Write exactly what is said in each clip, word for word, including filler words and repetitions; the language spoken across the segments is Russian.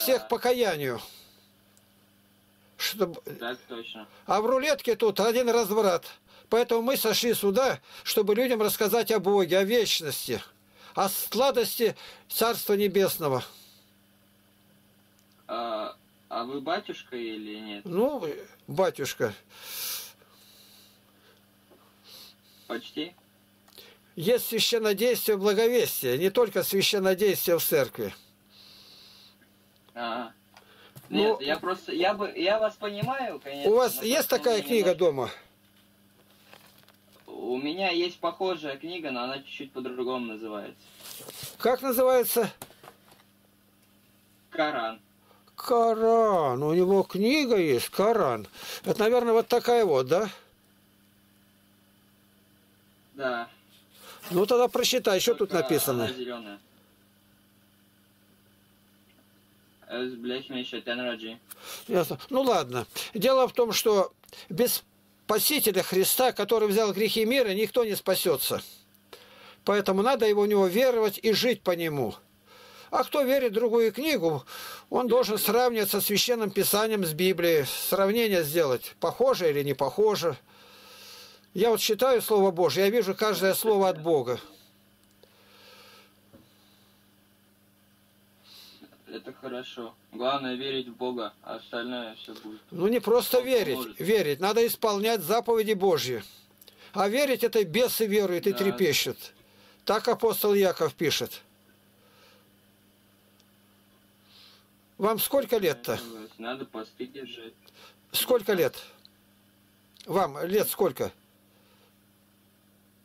Всех покаянию. Чтобы... Так точно. А в рулетке тут один разврат. Поэтому мы сошли сюда, чтобы людям рассказать о Боге, о вечности, о сладости Царства Небесного. А, а вы батюшка или нет? Ну, батюшка. Почти. Есть священнодействие в благовестии, не только священнодействие в церкви. А, нет, ну, я просто, я бы, я вас понимаю, конечно. У вас есть такая книга дома? У меня есть похожая книга, но она чуть-чуть по-другому называется. Как называется? Коран. Коран, у него книга есть, Коран. Это, наверное, вот такая вот, да? Да. Ну тогда прочитай, что тут написано. Она зеленая. Ясно. Ну ладно. Дело в том, что без Спасителя Христа, который взял грехи мира, никто не спасется. Поэтому надо его в него веровать и жить по нему. А кто верит в другую книгу, он должен сравнивать со Священным Писанием, с Библией. Сравнение сделать, похоже или не похоже. Я вот читаю Слово Божье, я вижу каждое слово от Бога. Это хорошо. Главное верить в Бога, а остальное все будет. Ну не просто верить, может. верить, надо исполнять заповеди Божьи. А верить — это бесы веруют и да. трепещут. Так апостол Яков пишет. Вам сколько лет-то? Надо посты держать. Сколько лет? Вам лет сколько?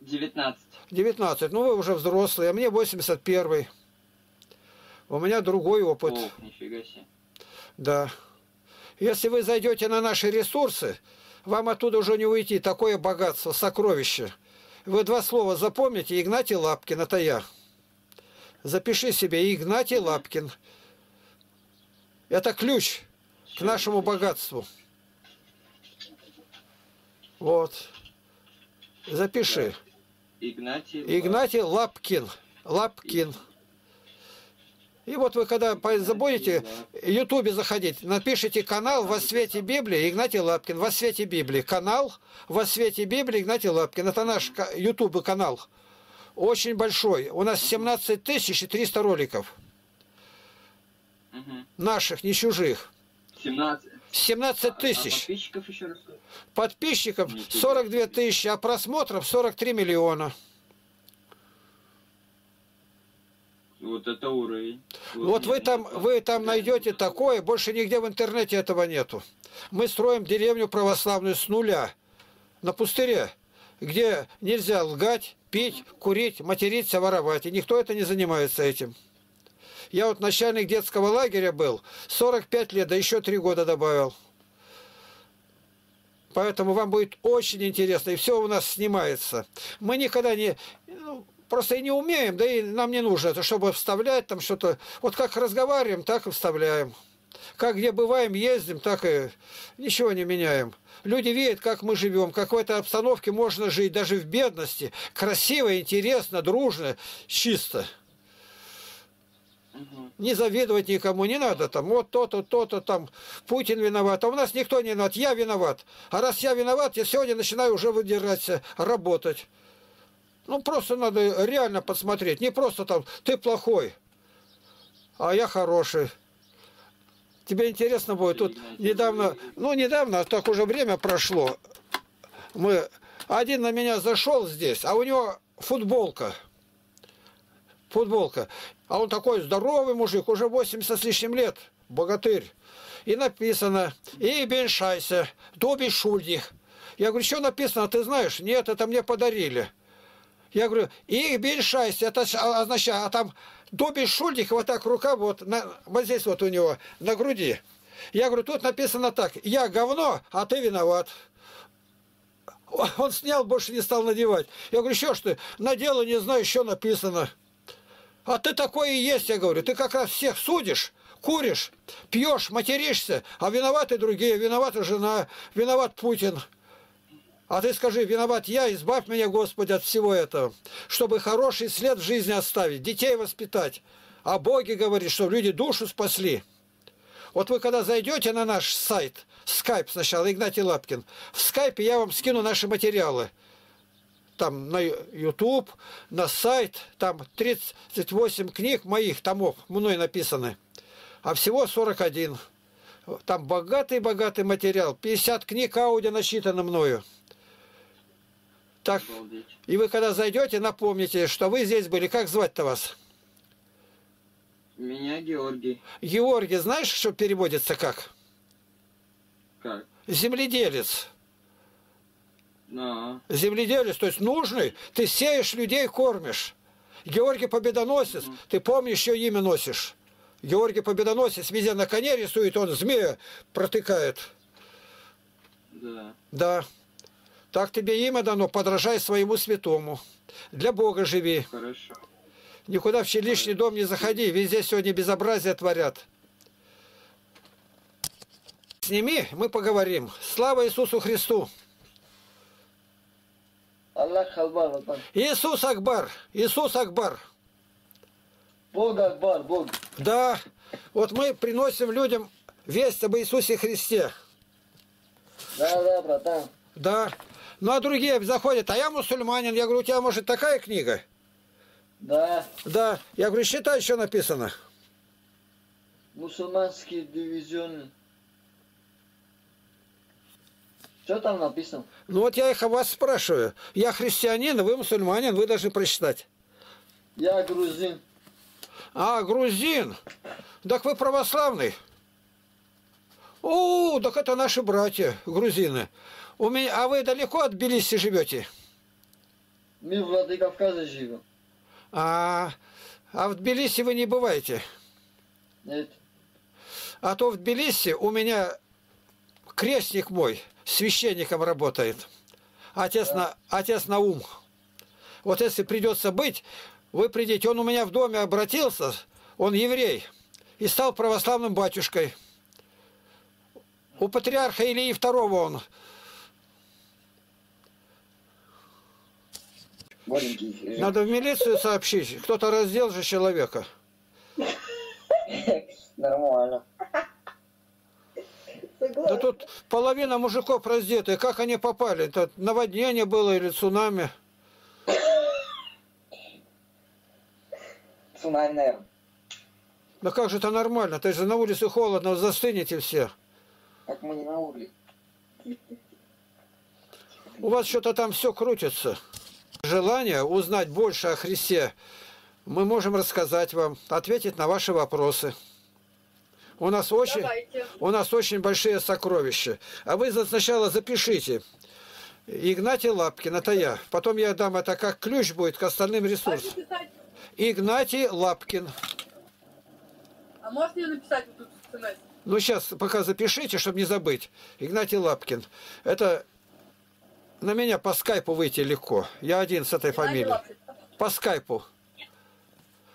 девятнадцать. девятнадцать. Ну вы уже взрослые, а мне восемьдесят первый. У меня другой опыт. О, нифига себе. Да. Если вы зайдете на наши ресурсы, вам оттуда уже не уйти. Такое богатство, сокровище. Вы два слова запомните. Игнатий Лапкин, это я. Запиши себе. Игнатий Лапкин. Это ключ к нашему богатству. Вот. Запиши. Игнатий, Игнатий Лапкин. Лапкин. И вот вы, когда забудете в Ютубе заходить, напишите канал «Во свете Библии» Игнатий Лапкин. «Во свете Библии» канал «Во свете Библии» Игнатий Лапкин. Это наш Ютуб канал. Очень большой. У нас семнадцать тысяч триста роликов. Угу. Наших, не чужих. семнадцать тысяч. А, а подписчиков еще раз? Подписчиков сорок две тысячи, а просмотров сорок три миллиона. Вот это уровень. Вот, вот вы там, вы там найдете такое, больше нигде в интернете этого нету. Мы строим деревню православную с нуля, на пустыре, где нельзя лгать, пить, курить, материться, воровать. И никто это не занимается этим. Я вот начальник детского лагеря был, сорок пять лет, да еще три года добавил. Поэтому вам будет очень интересно, и все у нас снимается. Мы никогда не... Просто и не умеем, да и нам не нужно это, чтобы вставлять там что-то. Вот как разговариваем, так и вставляем. Как где бываем, ездим, так и ничего не меняем. Люди видят, как мы живем, как в этой обстановке можно жить, даже в бедности. Красиво, интересно, дружно, чисто. Угу. Не завидовать никому не надо. Там вот то-то, то-то, там Путин виноват. А у нас никто не виноват, я виноват. А раз я виноват, я сегодня начинаю уже выдираться, работать. Ну, просто надо реально посмотреть. Не просто там, ты плохой, а я хороший. Тебе интересно будет. Тут недавно, ну, недавно, так уже время прошло. Мы, один на меня зашел здесь, а у него футболка. Футболка. А он такой здоровый мужик, уже восемьдесят с лишним лет, богатырь. И написано, и беншайся, доби шульдих. Я говорю, что написано, ты знаешь? Нет, это мне подарили. Я говорю, их бельшайся, это означает, а там Добби Шульдик, вот так рука, вот, на, вот здесь вот у него, на груди. Я говорю, тут написано так, я говно, а ты виноват. Он снял, больше не стал надевать. Я говорю, что ж ты, надела, не знаю, что написано. А ты такой и есть, я говорю, ты как раз всех судишь, куришь, пьешь, материшься, а виноваты другие, виновата жена, виноват Путин. А ты скажи, виноват я, избавь меня, Господи, от всего этого, чтобы хороший след в жизни оставить, детей воспитать. А Боги говорит, что люди душу спасли. Вот вы когда зайдете на наш сайт, скайп сначала, Игнатий Лапкин, в скайпе я вам скину наши материалы. Там на ютуб, на сайт, там тридцать восемь книг моих, томов, мной написаны. А всего сорок один. Там богатый-богатый материал. пятьдесят книг аудио насчитано мною. Так, и вы когда зайдете, напомните, что вы здесь были. Как звать-то вас? Меня Георгий. Георгий, знаешь, что переводится как? Как? Земледелец. Но. Земледелец, то есть нужный. Ты сеешь, людей кормишь. Георгий Победоносец, mm. ты помнишь, ее имя носишь. Георгий Победоносец везде на коне рисует, он змея протыкает. Да. Да. Так тебе имя дано, подражай своему святому. Для Бога живи. Хорошо. Никуда в лишний дом не заходи, везде сегодня безобразие творят. Сними, мы поговорим. Слава Иисусу Христу! Аллах Акбар. Иисус Акбар! Иисус Акбар! Бог Акбар, Бог! Да, вот мы приносим людям весть об Иисусе Христе. Да, да, братан. Да. Ну а другие заходят, а я мусульманин. Я говорю, у тебя, может, такая книга? Да. Да. Я говорю, считай, что написано. Мусульманский дивизион. Что там написано? Ну вот я их о вас спрашиваю. Я христианин, вы мусульманин, вы должны прочитать. Я грузин. А, грузин. Так вы православный. О, так это наши братья, грузины. У меня... А вы далеко от Тбилиси живете? Мы в Владикавказе живем. А, а в Тбилиси вы не бываете? Нет. А то в Тбилиси у меня крестник мой священником работает. Отец, да. на, отец Наум. Вот если придется быть, вы придите. Он у меня в доме обратился, он еврей, и стал православным батюшкой. У патриарха Илии второго он. Надо в милицию сообщить. Кто-то раздел же человека. Нормально. Да тут половина мужиков раздеты. Как они попали? Это наводнение было или цунами? Цунами, наверное. Да как же это нормально? То есть на улице холодно, застынете все. Так мы не на улице. У вас что-то там все крутится. Желание узнать больше о Христе, мы можем рассказать вам, ответить на ваши вопросы. У нас очень, у нас очень большие сокровища. А вы сначала запишите. Игнатий Лапкин, это я. Потом я дам это как ключ будет к остальным ресурсам. Игнатий Лапкин. А можете ее написать вот тут в сценарии? Ну сейчас пока запишите, чтобы не забыть. Игнатий Лапкин. Это... На меня по скайпу выйти легко. Я один с этой фамилией. По скайпу.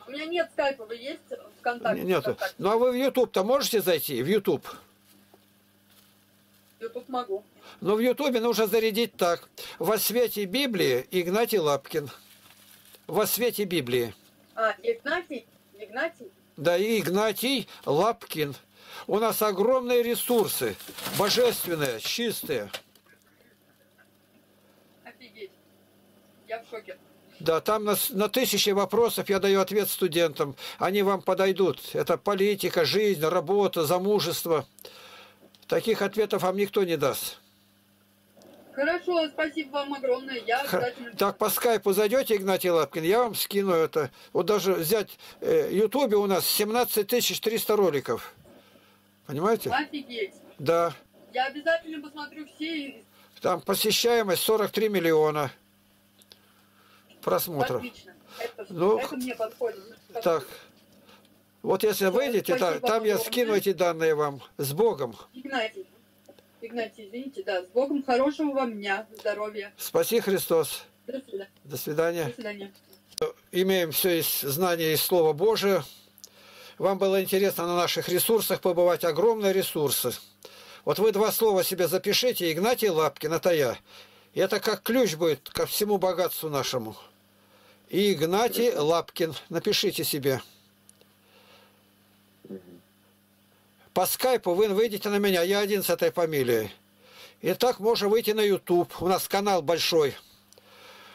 У меня нет скайпа, вы есть ВКонтакте? Нет. ВКонтакте. Ну а вы в ютуб-то можете зайти? В ютуб? ютуб могу. Но в ютубе нужно зарядить так. Во свете Библии Игнатий Лапкин. Во свете Библии. А, Игнатий? Игнатий? Да, и Игнатий Лапкин. У нас огромные ресурсы. Божественные, чистые. Я в шоке. Да, там на, на тысячи вопросов я даю ответ студентам. Они вам подойдут. Это политика, жизнь, работа, замужество. Таких ответов вам никто не даст. Хорошо, спасибо вам огромное. Я обязательно... Так, по скайпу зайдете, Игнатий Лапкин, я вам скину это. Вот даже взять в э, ютубе у нас семнадцать тысяч триста роликов. Понимаете? Офигеть. Да. Я обязательно посмотрю все. Там посещаемость сорок три миллиона. Просмотров. Это, ну, это мне подходит. Так. Вот если да, выйдете, там, там я скину эти данные вам. С Богом. Игнатий. Игнатий, извините, да. С Богом, хорошего вам дня, здоровья. Спаси Христос. До свидания. До свидания. До свидания. Имеем все из знания из Слова Божия. Вам было интересно на наших ресурсах побывать. Огромные ресурсы. Вот вы два слова себе запишите. Игнатий Лапкин, это я. И это как ключ будет ко всему богатству нашему. И Игнатий Лапкин. Напишите себе. по скайпу вы выйдете на меня, я один с этой фамилией. И так можно выйти на ютуб, у нас канал большой.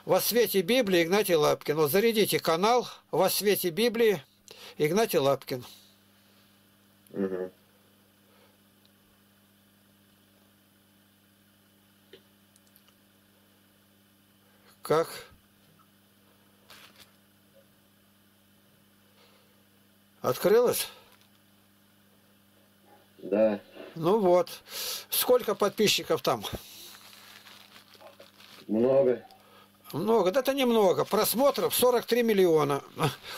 «Во свете Библии» Игнатий Лапкин. Вот зарядите канал «Во свете Библии» Игнатий Лапкин. Угу. Как? Открылось? Да. Ну вот. Сколько подписчиков там? Много. Много, да это немного. Просмотров сорок три миллиона.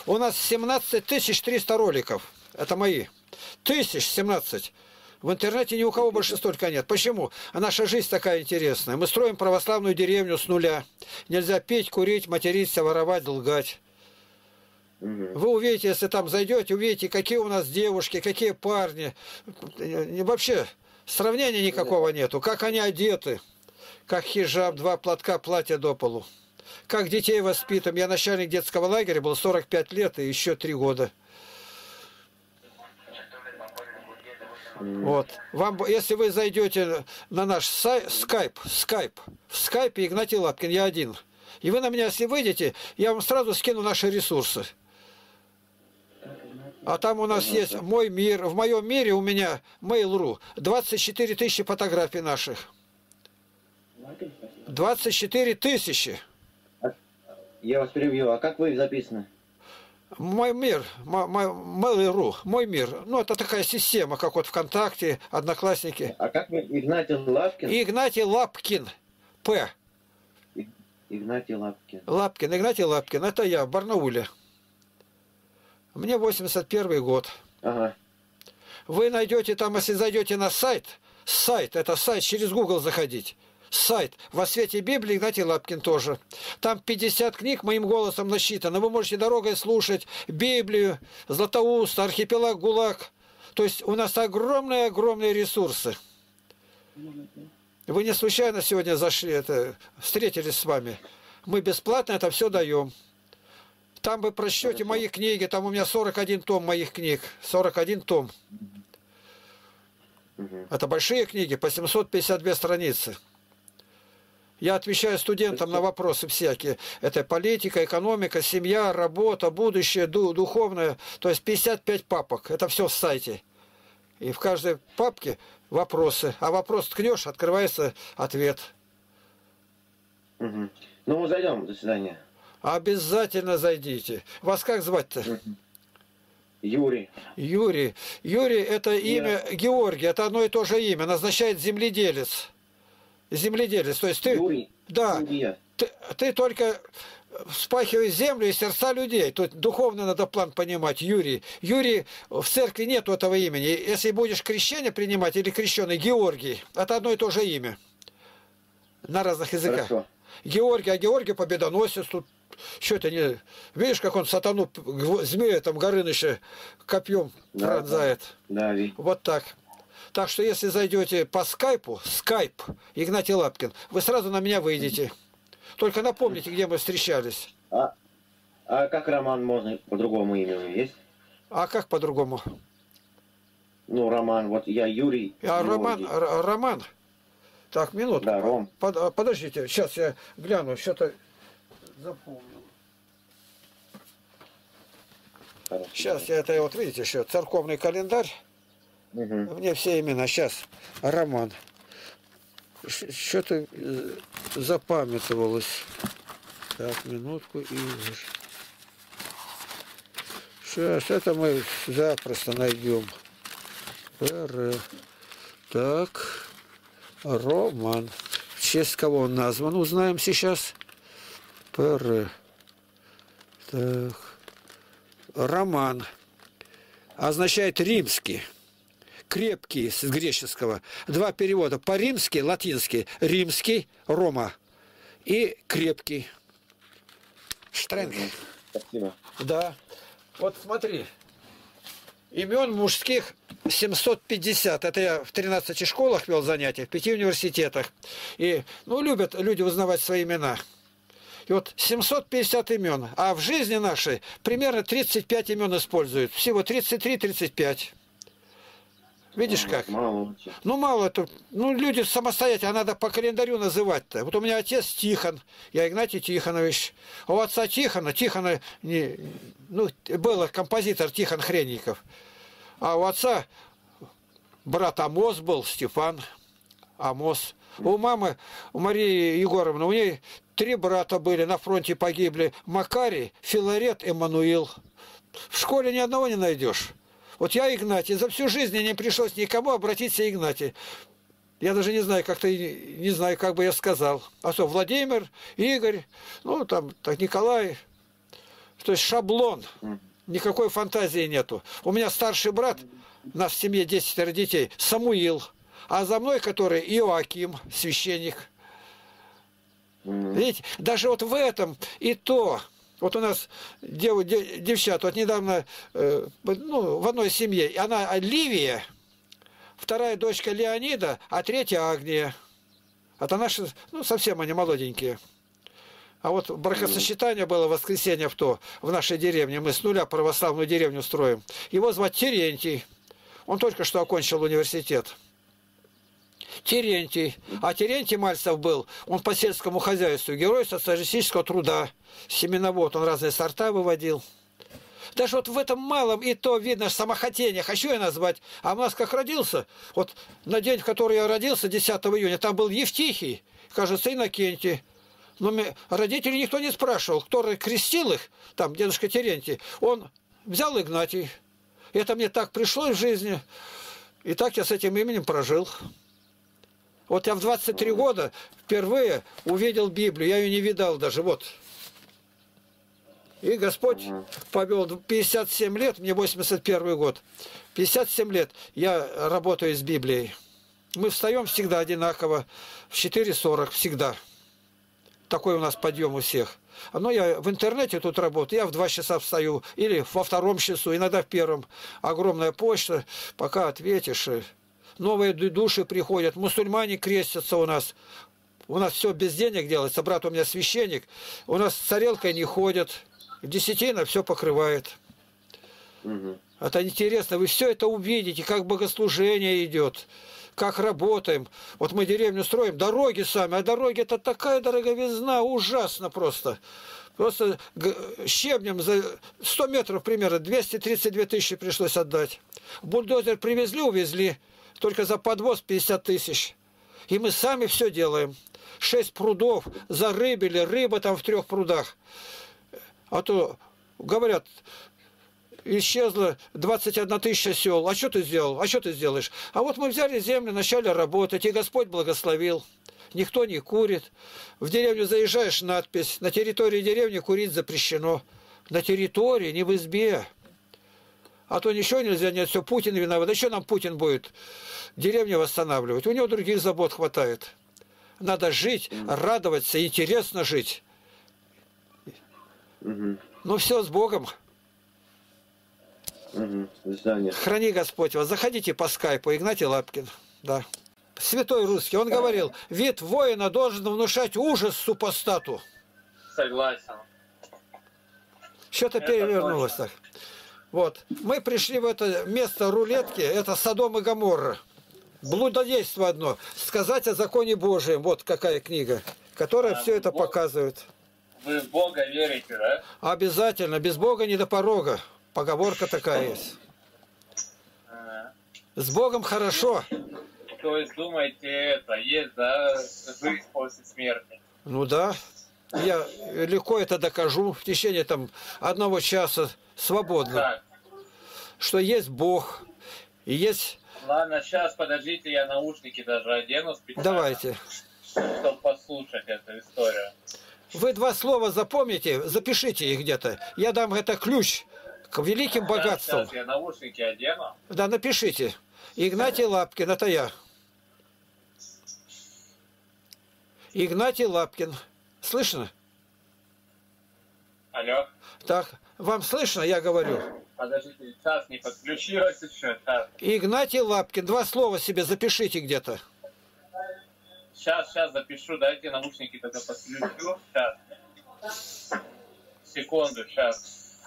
У нас семнадцать тысяч триста роликов. Это мои. тысяч семнадцать. В интернете ни у кого больше столько нет. Почему? А наша жизнь такая интересная. Мы строим православную деревню с нуля. Нельзя пить, курить, материться, воровать, лгать. Вы увидите, если там зайдете, увидите, какие у нас девушки, какие парни. Вообще сравнения никакого нету. Как они одеты. Как хижаб, два платка, платья до полу. Как детей воспитываем. Я начальник детского лагеря был сорок пять лет и еще три года. Mm. Вот. Вам, если вы зайдете на наш сайт, скайп, скайп, в скайпе Игнатий Лапкин, я один. И вы на меня, если выйдете, я вам сразу скину наши ресурсы. А там у нас есть мой мир. В моем мире у меня мейл точка ру. двадцать четыре тысячи фотографий наших. двадцать четыре тысячи. Я вас перебью. А как вы записаны? Мой мир, мейл точка ру, мой мир. Ну, это такая система, как вот ВКонтакте, Одноклассники. А как вы? Игнатий Лапкин? Игнатий Лапкин. П. Игнатий Лапкин. Лапкин, Игнатий Лапкин. Это я, в Барнауле. Мне восемьдесят первый год. Ага. Вы найдете там, если зайдете на сайт, сайт, это сайт, через Google заходить. Сайт «Во свете Библии» Игнатий Лапкин тоже. Там пятьдесят книг моим голосом насчитано. Вы можете дорогой слушать Библию, Златоуст, Архипелаг, ГУЛАГ. То есть у нас огромные-огромные ресурсы. Вы не случайно сегодня зашли, это, встретились с вами. Мы бесплатно это все даем. Там вы прочтете мои книги. Там у меня сорок один том моих книг. сорок один том. Это большие книги, по семьсот пятьдесят две страницы. Я отвечаю студентам на вопросы всякие. Это политика, экономика, семья, работа, будущее, духовное. То есть пятьдесят пять папок. Это все в сайте. И в каждой папке вопросы. А вопрос ткнешь, открывается ответ. Угу. Ну, мы зайдем. До свидания. Обязательно зайдите. Вас как звать-то? Угу. Юрий. Юрий. Юрий – это имя Я... Георгий. Это одно и то же имя. Назначает земледелец. Земледелец, то есть ты, Юрий, да, ты, ты только вспахиваешь землю и сердца людей. Тут духовно надо план понимать, Юрий. Юрий, в церкви нету этого имени. Если будешь крещение принимать или крещеный, Георгий, это одно и то же имя. На разных языках. Хорошо. Георгий, а Георгий победоносец тут. Что это не... Видишь, как он сатану, змея там Горыныча копьем да, пронзает. Да, да. Вот так. Так что, если зайдете по скайпу, скайп, Игнатий Лапкин, вы сразу на меня выйдете. Только напомните, где мы встречались. А, а как Роман можно по-другому имени есть? А как по-другому? Ну, Роман, вот я Юрий. А Роман, Роман. Так, минуту. Да, Ром. Под, подождите, сейчас я гляну, что-то запомнил. Хорошо. Сейчас я это, вот видите, еще церковный календарь. Угу. Мне все имена. Сейчас. Роман. Что-то запамятовалось. Так, минутку. И... Сейчас это мы запросто найдем. Так. Роман. В честь кого он назван, узнаем сейчас. Пр. Так. Роман. Означает римский. Крепкий с греческого. Два перевода. По-римски, латинский. Римский, Рома. И крепкий. Штренг. Спасибо. Да. Вот смотри. Имен мужских семьсот пятьдесят. Это я в тринадцати школах вел занятия, в пяти университетах. И, ну, любят люди узнавать свои имена. И вот семьсот пятьдесят имен. А в жизни нашей примерно тридцать пять имен используют. Всего тридцать три тридцать пять. Видишь мало, как? Мало. Ну, мало. -то. Ну, люди самостоятельно, надо по календарю называть-то. Вот у меня отец Тихон, я Игнатий Тихонович. У отца Тихона, Тихона, не, ну, был композитор Тихон Хренников. А у отца брат Амос был, Степан Амос. У мамы, у Марии Егоровны, у нее три брата были, на фронте погибли. Макарий, Филарет, Эммануил. В школе ни одного не найдешь. Вот я Игнатий, за всю жизнь мне не пришлось никому обратиться Игнатий. Я даже не знаю, как-то не знаю, как бы я сказал. А что, Владимир, Игорь, ну там, так, Николай. То есть шаблон. Никакой фантазии нету. У меня старший брат, у нас в семье десятеро детей, Самуил. А за мной, который Иоаким, священник. Видите, даже вот в этом и то. Вот у нас дев, дев, девчата, вот недавно, э, ну, в одной семье, она Ливия, вторая дочка Леонида, а третья Агния. Это наши, ну, совсем они молоденькие. А вот бракосочетание было в воскресенье в то, в нашей деревне. Мы с нуля православную деревню строим. Его звать Терентий. Он только что окончил университет. Терентий. А Терентий Мальцев был, он по сельскому хозяйству, герой социалистического труда, семеновод, он разные сорта выводил. Даже вот в этом малом и то видно самохотение, хочу я назвать. А у нас как родился, вот на день, в который я родился, десятого июня, там был Евтихий, кажется, Иннокентий. Но родителей никто не спрашивал, кто крестил их, там дедушка Терентий, он взял Игнатий. Это мне так пришлось в жизни, и так я с этим именем прожил. Вот я в двадцать три года впервые увидел Библию, я ее не видал даже, вот. И Господь повел пятьдесят семь лет, мне восемьдесят первый год, пятьдесят семь лет я работаю с Библией. Мы встаем всегда одинаково, в четыре сорок всегда. Такой у нас подъем у всех. Но я в интернете тут работаю, я в два часа встаю, или во втором часу, иногда в первом. Огромная почта, пока ответишь... Новые души приходят, мусульмане крестятся у нас. У нас все без денег делается, брат у меня священник. У нас с тарелкой не ходят, десятина все покрывает. Угу. Это интересно, вы все это увидите, как богослужение идет, как работаем. Вот мы деревню строим, дороги сами, а дороги это такая дороговизна, ужасно просто. Просто щебнем за сто метров примерно двести тридцать две тысячи пришлось отдать. Бульдозер привезли, увезли. Только за подвоз пятьдесят тысяч. И мы сами все делаем. Шесть прудов зарыбили, рыба там в трех прудах. А то, говорят, исчезло двадцать одна тысяча сел. А что ты сделал? А что ты сделаешь? А вот мы взяли землю, начали работать, и Господь благословил. Никто не курит. В деревню заезжаешь, надпись. На территории деревни курить запрещено. На территории, не в избе. А то ничего нельзя, нет, все, Путин виноват. Да что нам Путин будет деревню восстанавливать? У него других забот хватает. Надо жить, радоваться, интересно жить. Угу. Ну все, с Богом. Угу. Храни Господь вас. Заходите по скайпу, Игнатий Лапкин. Да. Святой русский, он говорил, вид воина должен внушать ужас супостату. Согласен. Что-то перевернулось так. Вот. Мы пришли в это место рулетки, это Содом и Гоморра. Блудодейство одно. Сказать о законе Божьем. Вот какая книга, которая а все это Бог... показывает. Вы в Бога верите, да? Обязательно. Без Бога не до порога. Поговорка такая есть. А... С Богом хорошо. То есть, думаете, это есть, да, жизнь после смерти? Ну да. Я легко это докажу в течение там одного часа свободно, так. Что есть Бог и есть... Ладно, сейчас, подождите, я наушники даже одену специально. Давайте. Чтобы послушать эту историю. Вы два слова запомните, запишите их где-то. Я дам это ключ к великим сейчас, богатствам. Сейчас я наушники одену. Да, напишите. Игнатий Лапкин, это я. Игнатий Лапкин. Слышно? Алло. Так, вам слышно, я говорю? Подождите, сейчас не подключилось еще. Так. Игнатий Лапкин, два слова себе запишите где-то. Сейчас, сейчас запишу, дайте наушники тогда подключу. Сейчас. Секунду, сейчас.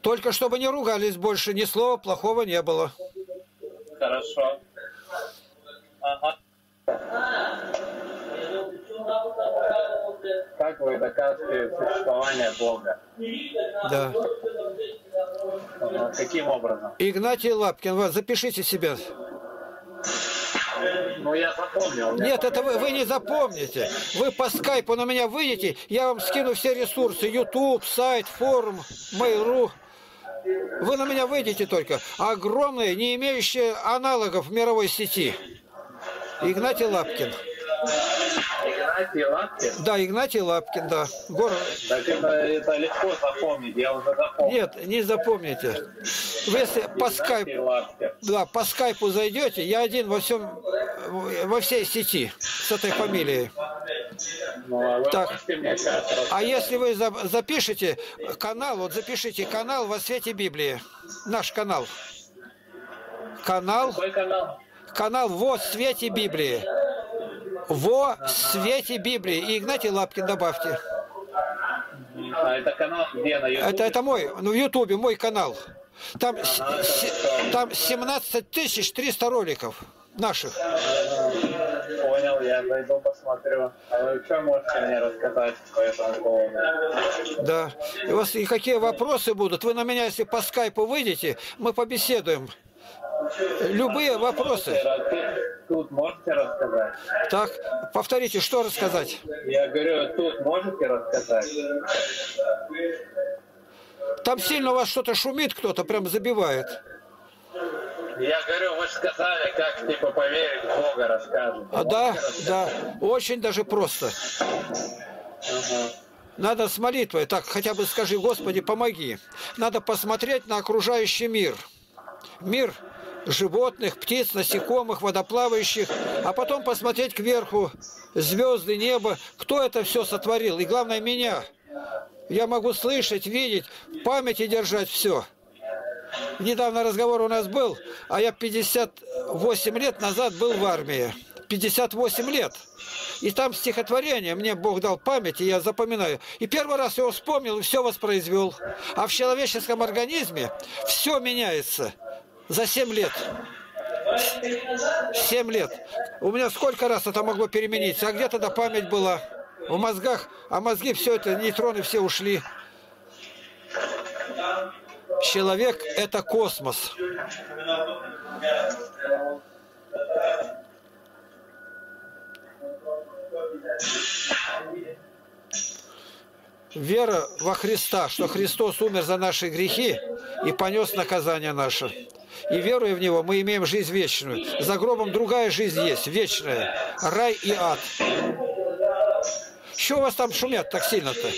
Только чтобы не ругались больше, ни слова плохого не было. Хорошо. Ага. Как вы доказываете существование Бога? Да. Каким образом? Игнатий Лапкин, вас запишите себе. Ну, я запомнил. Нет, это вы, вы не запомните. Вы по скайпу на меня выйдете, я вам скину все ресурсы. YouTube, сайт, форум, Mail.ru. Вы на меня выйдете только. Огромные, не имеющие аналогов в мировой сети. Игнатий Лапкин. Игнатий Лапкин? Да, Игнатий Лапкин, да. Город. Так это, это легко запомнить, я уже запомнил. Нет, не запомните. Вы если по скайпу, да, по скайпу зайдете, я один во всем, во всей сети с этой фамилией. Ну, а, так. А если вы за, запишите канал, вот запишите канал «Во свете Библии». Наш канал. Канал. Какой канал? Канал «Во свете Библии». «Во свете Библии». И Игнатий Лапкин добавьте. А это канал где? На Ютубе? Это, это мой, ну, в Ютубе мой канал. Там, ага, с, там семнадцать тысяч триста роликов наших. Понял, я зайду, посмотрю. А вы что можете мне рассказать по этому поводу? Да. И у вас и какие вопросы будут? Вы на меня, если по скайпу выйдете, мы побеседуем. Любые вопросы. Тут можете рассказать? Так, повторите, что рассказать? Я говорю, тут можете рассказать? Там сильно у вас что-то шумит, кто-то прям забивает. Я говорю, вы же сказали, как типа поверить в Бога расскажем. А да, да, очень даже просто. Угу. Надо с молитвой, так, хотя бы скажи, Господи, помоги. Надо посмотреть на окружающий мир. Мир животных, птиц, насекомых, водоплавающих, а потом посмотреть кверху, звезды, небо, кто это все сотворил, и главное, меня. Я могу слышать, видеть, в памяти держать все. Недавно разговор у нас был, а я пятьдесят восемь лет назад был в армии. пятьдесят восемь лет. И там стихотворение, мне Бог дал память, и я запоминаю. И первый раз его вспомнил, и все воспроизвел. А в человеческом организме все меняется за семь лет. семь лет. У меня сколько раз это могло перемениться, а где тогда память была? В мозгах, а мозги все это, нейтроны все ушли. Человек – это космос. Вера во Христа, что Христос умер за наши грехи и понес наказание наше. И веруя в Него, мы имеем жизнь вечную. За гробом другая жизнь есть, вечная. Рай и ад. Чего у вас там шумят так сильно-то?